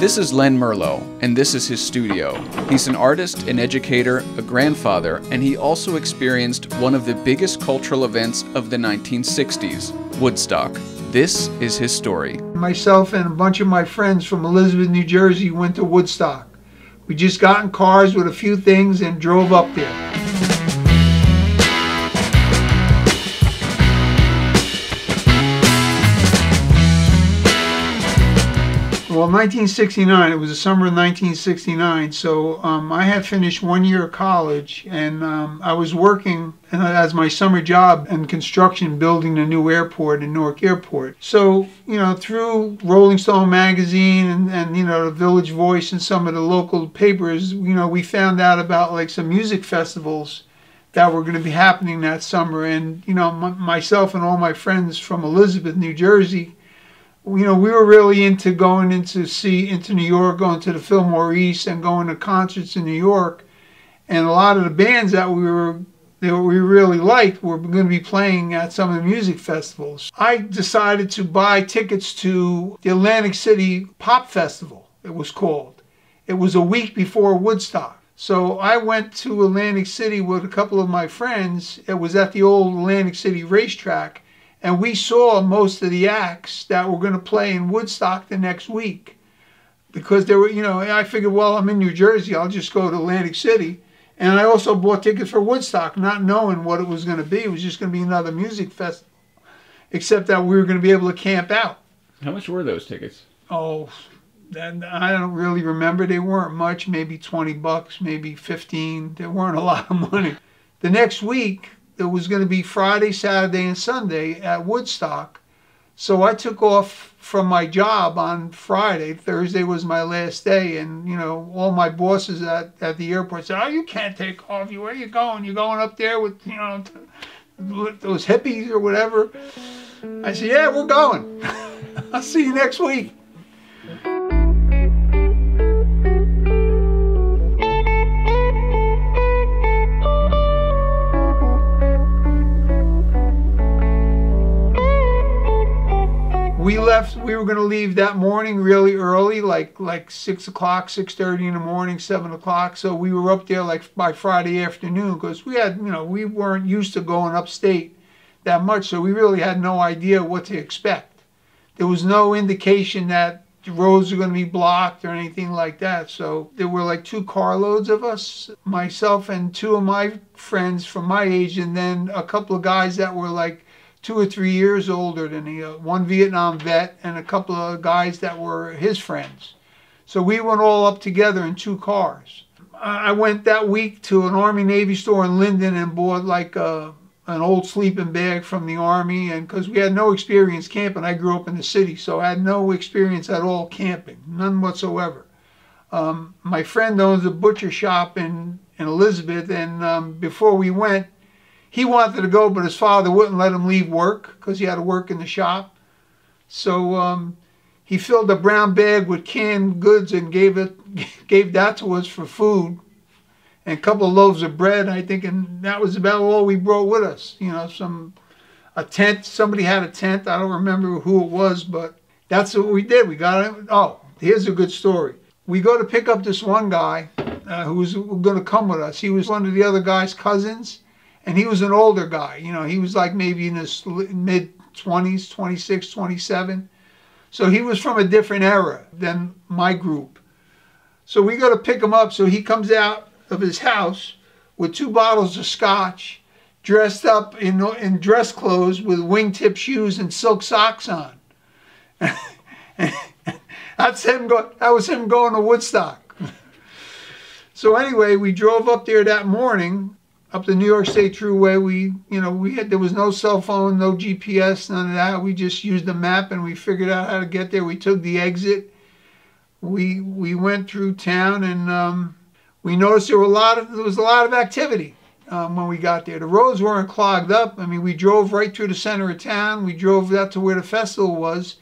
This is Len Merlo, and this is his studio. He's an artist, an educator, a grandfather, and he also experienced one of the biggest cultural events of the 1960s, Woodstock. This is his story. Myself and a bunch of my friends from Elizabeth, New Jersey went to Woodstock. We just got in cars with a few things and drove up there. Well, 1969, it was the summer of 1969, so I had finished 1 year of college, and I was working as my summer job in construction, building a new airport in Newark Airport. So, you know, through Rolling Stone magazine and you know, the Village Voice and some of the local papers, you know, we found out about like some music festivals that were going to be happening that summer. And, you know, myself and all my friends from Elizabeth, New Jersey, you know, we were really into going into New York, going to the Fillmore East and going to concerts in New York. And a lot of the bands that we really liked were going to be playing at some of the music festivals. I decided to buy tickets to the Atlantic City Pop Festival, it was called. It was a week before Woodstock. So I went to Atlantic City with a couple of my friends. It was at the old Atlantic City racetrack. And we saw most of the acts that were going to play in Woodstock the next week. Because there were, you know, I figured, well, I'm in New Jersey, I'll just go to Atlantic City. And I also bought tickets for Woodstock, not knowing what it was going to be. It was just going to be another music festival. Except that we were going to be able to camp out. How much were those tickets? Oh, I don't really remember. They weren't much, maybe 20 bucks, maybe 15. They weren't a lot of money. The next week, it was going to be Friday, Saturday, and Sunday at Woodstock. So I took off from my job on Friday. Thursday was my last day. And, you know, all my bosses at the airport said, oh, you can't take off. Where are you going? You're going up there with, you know, those hippies or whatever. I said, yeah, we're going. I'll see you next week. We were going to leave that morning really early, like 6 o'clock, 6:30 in the morning, 7 o'clock. So we were up there like by Friday afternoon because we had, you know, we weren't used to going upstate that much. So we really had no idea what to expect. There was no indication that the roads were going to be blocked or anything like that. So there were like two carloads of us, myself and two of my friends from my age, and then a couple of guys that were like 2 or 3 years older than he, one Vietnam vet and a couple of guys that were his friends. So we went all up together in two cars. I went that week to an Army Navy store in Linden and bought like an old sleeping bag from the Army, and because we had no experience camping. I grew up in the city, so I had no experience at all camping, none whatsoever. My friend owns a butcher shop in Elizabeth, and before we went, he wanted to go, but his father wouldn't let him leave work because he had to work in the shop. So he filled a brown bag with canned goods and gave that to us for food and a couple of loaves of bread, I think, and that was about all we brought with us. You know, a tent. Somebody had a tent. I don't remember who it was, but that's what we did. We got it. Oh, here's a good story. We go to pick up this one guy who was going to come with us. He was one of the other guy's cousins. And he was an older guy, you know, he was like maybe in his mid-20s, 26, 27. So he was from a different era than my group. So we go to pick him up. So he comes out of his house with two bottles of scotch, dressed up in dress clothes with wingtip shoes and silk socks on. That was him going to Woodstock. So anyway, we drove up there that morning. Up the New York State Thruway, there was no cell phone, no GPS, none of that. We just used the map and we figured out how to get there. We took the exit. We went through town, and we noticed there was a lot of activity when we got there. The roads weren't clogged up. I mean, we drove right through the center of town. We drove out to where the festival was,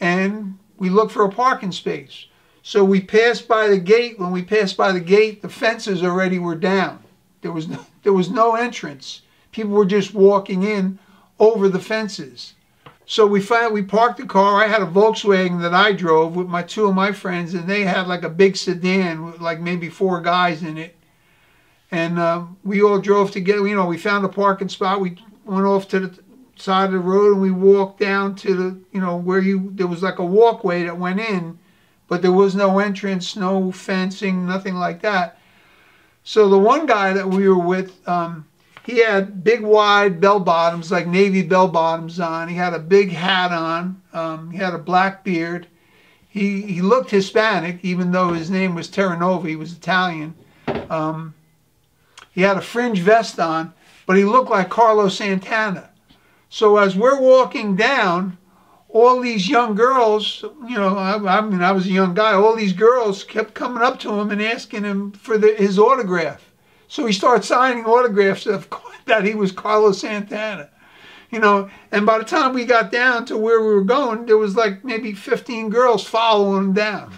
and we looked for a parking space. So we passed by the gate. When we passed by the gate, the fences already were down. There was no entrance. People were just walking in over the fences. So we parked the car. I had a Volkswagen that I drove with two of my friends, and they had like a big sedan with like maybe 4 guys in it. And we all drove together. You know, we found a parking spot. We went off to the side of the road, and we walked down to the, you know, where there was like a walkway that went in, but there was no entrance, no fencing, nothing like that. So the one guy that we were with, he had big wide bell bottoms, like navy bell bottoms on. He had a big hat on. He had a black beard. He looked Hispanic, even though his name was Terranova. He was Italian. He had a fringe vest on, but he looked like Carlos Santana. So as we're walking down, all these young girls, you know, I mean, I was a young guy. All these girls kept coming up to him and asking him for his autograph. So he starts signing autographs that he was Carlos Santana, you know. And by the time we got down to where we were going, there was like maybe 15 girls following him down.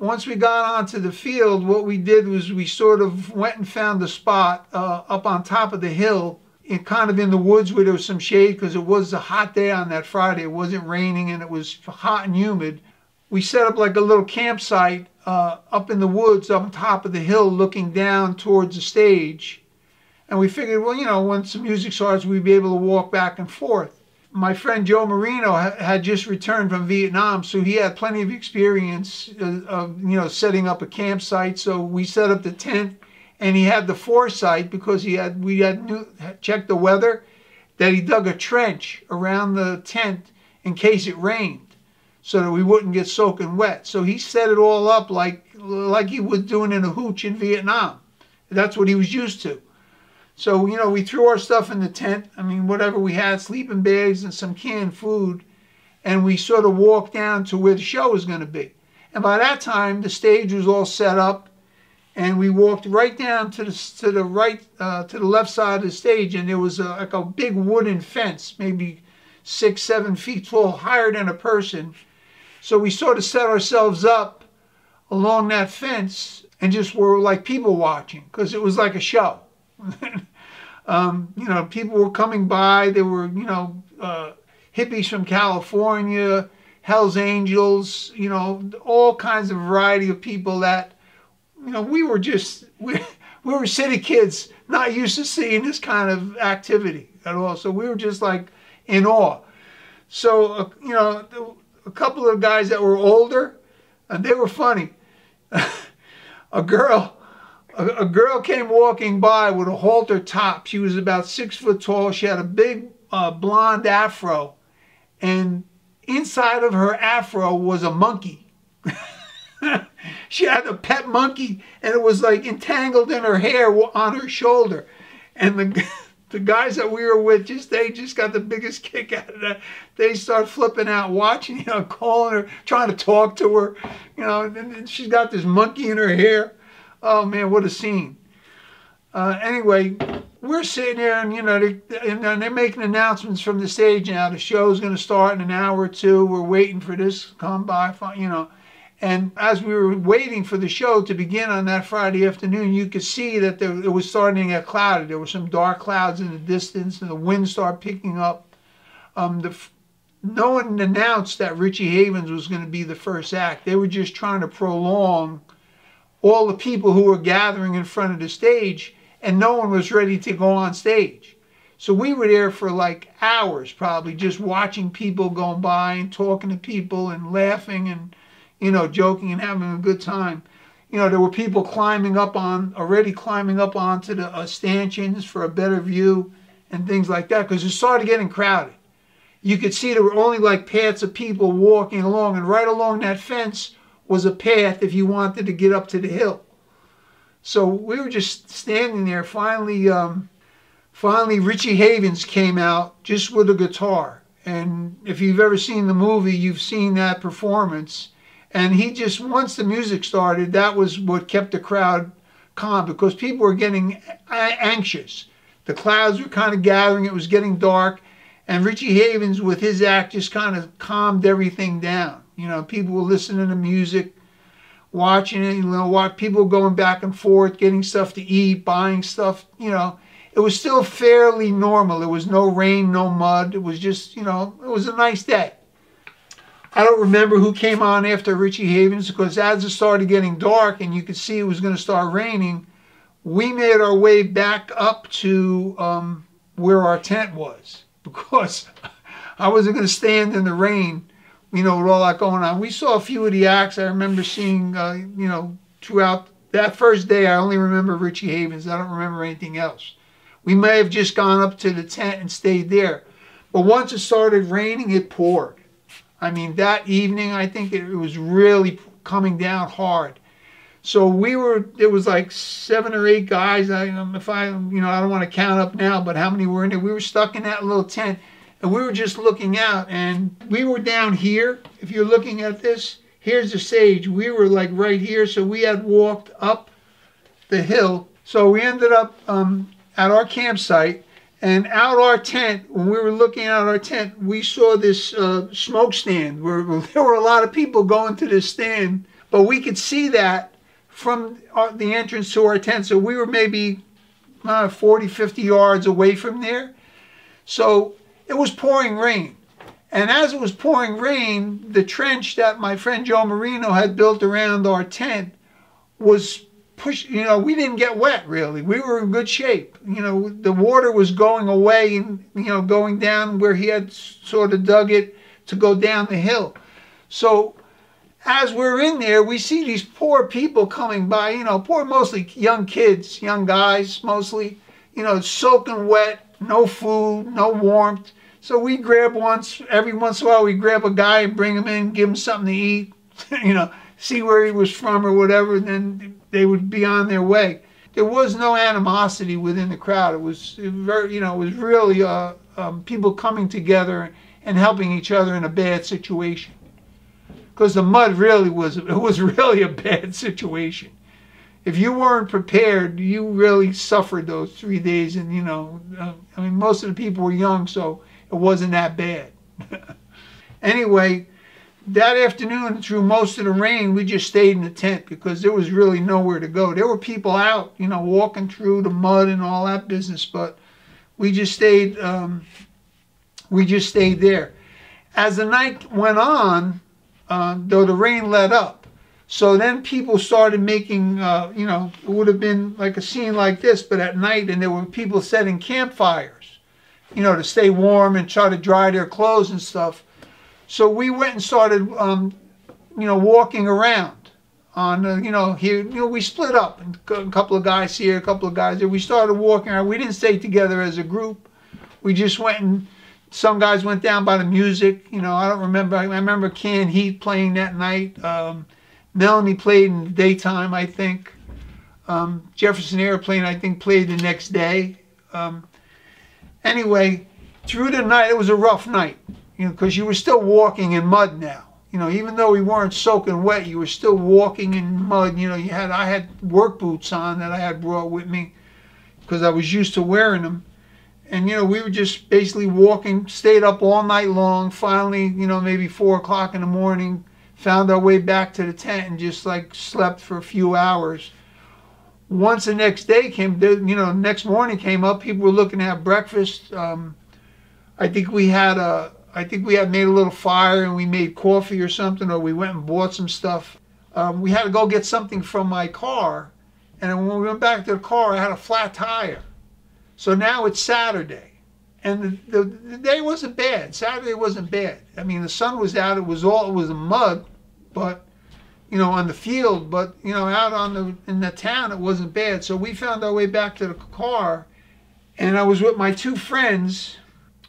Once we got onto the field, what we did was we sort of went and found a spot up on top of the hill, and kind of in the woods where there was some shade, because it was a hot day on that Friday. It wasn't raining and it was hot and humid. We set up like a little campsite up in the woods, up on top of the hill, looking down towards the stage. And we figured, well, you know, once the music starts, we'd be able to walk back and forth. My friend Joe Marino had just returned from Vietnam, so he had plenty of experience of, you know, setting up a campsite. So we set up the tent, and he had the foresight, because we had checked the weather, that he dug a trench around the tent in case it rained, so that we wouldn't get soaking wet. So he set it all up like he was doing in a hooch in Vietnam. That's what he was used to. So, you know, we threw our stuff in the tent. I mean, whatever we had, sleeping bags and some canned food. And we sort of walked down to where the show was going to be. And by that time, the stage was all set up. And we walked right down to the left side of the stage. And there was like a big wooden fence, maybe 6-7 feet tall, higher than a person. So we sort of set ourselves up along that fence and just were like people watching, because it was like a show. You know, people were coming by. There were, you know, hippies from California, Hell's Angels, you know, all kinds of variety of people that, you know, we were city kids, not used to seeing this kind of activity at all. So we were just like in awe. So, you know, a couple of guys that were older, and they were funny. a girl came walking by with a halter top. She was about 6 foot tall. She had a big blonde afro, and inside of her afro was a monkey. She had a pet monkey, and it was like entangled in her hair on her shoulder. And the guys that we were with, they just got the biggest kick out of that. They start flipping out, watching, you know, calling her, trying to talk to her, you know, and she's got this monkey in her hair. Oh man, what a scene. Anyway, we're sitting there, and you know, they're making announcements from the stage now. The show's going to start in an hour or two. We're waiting for this to come by, you know. And as we were waiting for the show to begin on that Friday afternoon, you could see that it was starting to get cloudy. There were some dark clouds in the distance, and the wind started picking up. No one announced that Richie Havens was going to be the first act. They were just trying to prolong all the people who were gathering in front of the stage, and no one was ready to go on stage. So we were there for like hours, probably, just watching people going by and talking to people and laughing and, you know, joking and having a good time. You know, there were people already climbing up onto the stanchions for a better view and things like that, because it started getting crowded. You could see there were only like paths of people walking along, and right along that fence was a path if you wanted to get up to the hill. So we were just standing there. Finally Richie Havens came out just with a guitar. And if you've ever seen the movie, you've seen that performance. And he just, once the music started, that was what kept the crowd calm, because people were getting anxious. The clouds were kind of gathering. It was getting dark. And Richie Havens, with his act, just kind of calmed everything down. You know, people were listening to music, watching it, you know, people going back and forth, getting stuff to eat, buying stuff, you know. it was still fairly normal. There was no rain, no mud. It was just, you know, it was a nice day. I don't remember who came on after Richie Havens, because as it started getting dark and you could see it was going to start raining, we made our way back up to where our tent was, because I wasn't going to stand in the rain, you know, with all that going on. We saw a few of the acts. I remember seeing, you know, throughout that first day, I only remember Richie Havens. I don't remember anything else. We may have just gone up to the tent and stayed there. But once it started raining, it poured. I mean, that evening, I think it was really coming down hard. So we were, it was like 7 or 8 guys. I don't want to count up now, but how many were in there? We were stuck in that little tent, and we were just looking out, and we were down here. If you're looking at this, here's the stage. We were like right here, so we had walked up the hill. So we ended up at our campsite, and out our tent, when we were looking out our tent, we saw this smoke stand where there were a lot of people going to this stand, but we could see that from the entrance to our tent. So we were maybe 40, 50 yards away from there. So it was pouring rain. And as it was pouring rain, the trench that my friend Joe Marino had built around our tent was pushed, you know, we didn't get wet really. We were in good shape. You know, the water was going away and, you know, going down where he had sort of dug it to go down the hill. So as we're in there, we see these poor people coming by, you know, poor, mostly young kids, young guys mostly, you know, soaking wet, no food, no warmth. So we grab every once in a while, we grab a guy and bring him in, give him something to eat, you know, see where he was from or whatever, and then they would be on their way. There was no animosity within the crowd. It was, you know, it was really people coming together and helping each other in a bad situation. Because the mud really was really a bad situation. If you weren't prepared, you really suffered those 3 days. And, you know, I mean, most of the people were young, so it wasn't that bad. Anyway, that afternoon, through most of the rain, we just stayed in the tent because there was really nowhere to go. There were people out, you know, walking through the mud and all that business, but we just stayed there. As the night went on, though the rain let up. So then people started making, you know, it would have been like a scene like this, but at night, and there were people setting campfires, you know, to stay warm and try to dry their clothes and stuff. So we went and started, you know, walking around on, you know, here, you know, we split up, and a couple of guys here, a couple of guys there. We started walking around. We didn't stay together as a group. We just went and some guys went down by the music, you know, I don't remember. I remember Canned Heat playing that night. Melanie played in the daytime, I think. Jefferson Airplane, I think, played the next day. Anyway, through the night, it was a rough night, you know, because you were still walking in mud now. You know, even though we weren't soaking wet, you were still walking in mud. You know, I had work boots on that I had brought with me because I was used to wearing them. And, you know, we were just basically walking, stayed up all night long. Finally, you know, maybe 4 o'clock in the morning, found our way back to the tent and just like slept for a few hours. Once the next day came, you know, next morning came up, people were looking to have breakfast. I think we had made a little fire and we made coffee or something, or we went and bought some stuff. We had to go get something from my car. And when we went back to the car, I had a flat tire. So now it's Saturday, and the day wasn't bad. Saturday wasn't bad. I mean, the sun was out. It was mud, but, you know, on the field. But, you know, out in the town, it wasn't bad. So we found our way back to the car, and I was with my 2 friends,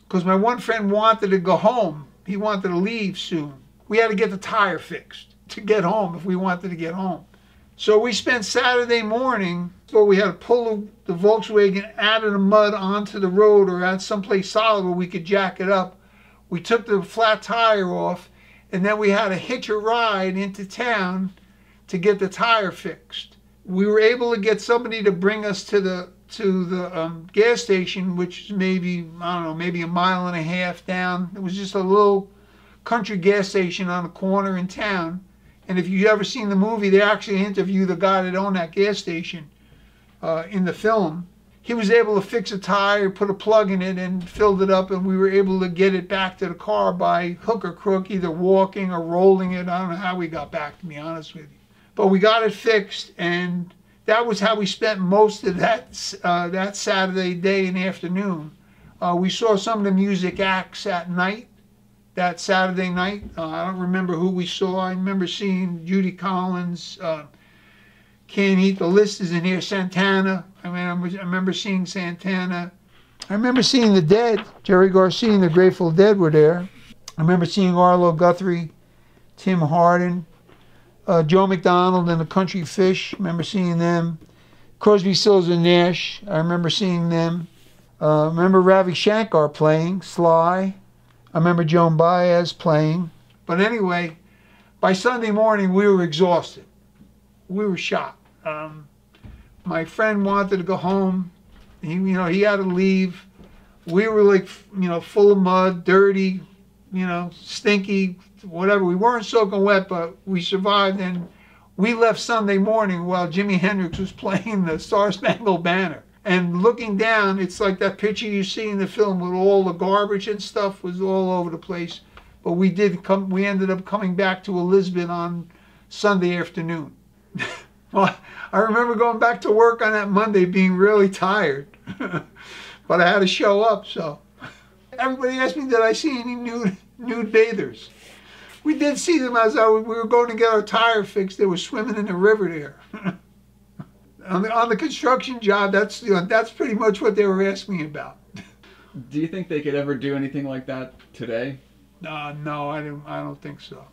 because my one friend wanted to go home. He wanted to leave soon. We had to get the tire fixed to get home if we wanted to get home. So we spent Saturday morning, so we had to pull the Volkswagen out of the mud onto the road or out someplace solid where we could jack it up. We took the flat tire off, and then we had to hitch a ride into town to get the tire fixed. We were able to get somebody to bring us to the gas station, which is maybe, I don't know, maybe a mile and a half down. It was just a little country gas station on a corner in town. And if you've ever seen the movie, they actually interview the guy that owned that gas station in the film. he was able to fix a tire, put a plug in it, and filled it up, and we were able to get it back to the car by hook or crook, either walking or rolling it. I don't know how we got back, to be honest with you. But we got it fixed, and that was how we spent most of that Saturday day and afternoon. We saw some of the music acts at night, that Saturday night. I don't remember who we saw. I remember seeing Judy Collins, Canned Heat, the list is in here, Santana. I remember seeing Santana. I remember seeing the Dead. Jerry Garcia and the Grateful Dead were there. I remember seeing Arlo Guthrie, Tim Hardin, Joe McDonald and the Country Fish. I remember seeing them. Crosby, Sills and Nash. I remember seeing them. I remember Ravi Shankar playing, Sly. I remember Joan Baez playing. But anyway, by Sunday morning, we were exhausted. We were shot. My friend wanted to go home. He had to leave. We were like, full of mud, dirty, stinky, whatever. We weren't soaking wet, but we survived. And we left Sunday morning while Jimi Hendrix was playing the Star Spangled Banner. And looking down, it's like that picture you see in the film with all the garbage and stuff was all over the place. But we did come. We ended up coming back to Elizabeth on Sunday afternoon. Well, I remember going back to work on that Monday being really tired, but I had to show up. So everybody asked me, did I see any nude bathers? We did see them as we were going to get our tire fixed. They were swimming in the river there. On the construction job, that's pretty much what they were asking about. Do you think they could ever do anything like that today? No, I don't think so.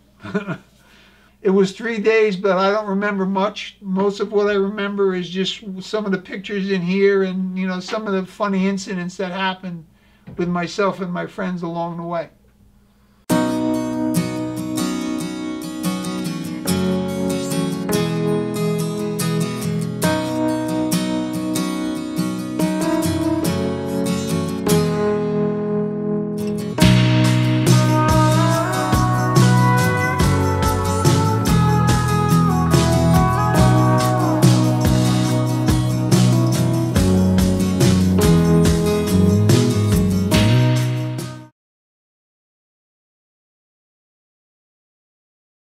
It was 3 days, but I don't remember much. Most of what I remember is just some of the pictures in here and some of the funny incidents that happened with myself and my friends along the way.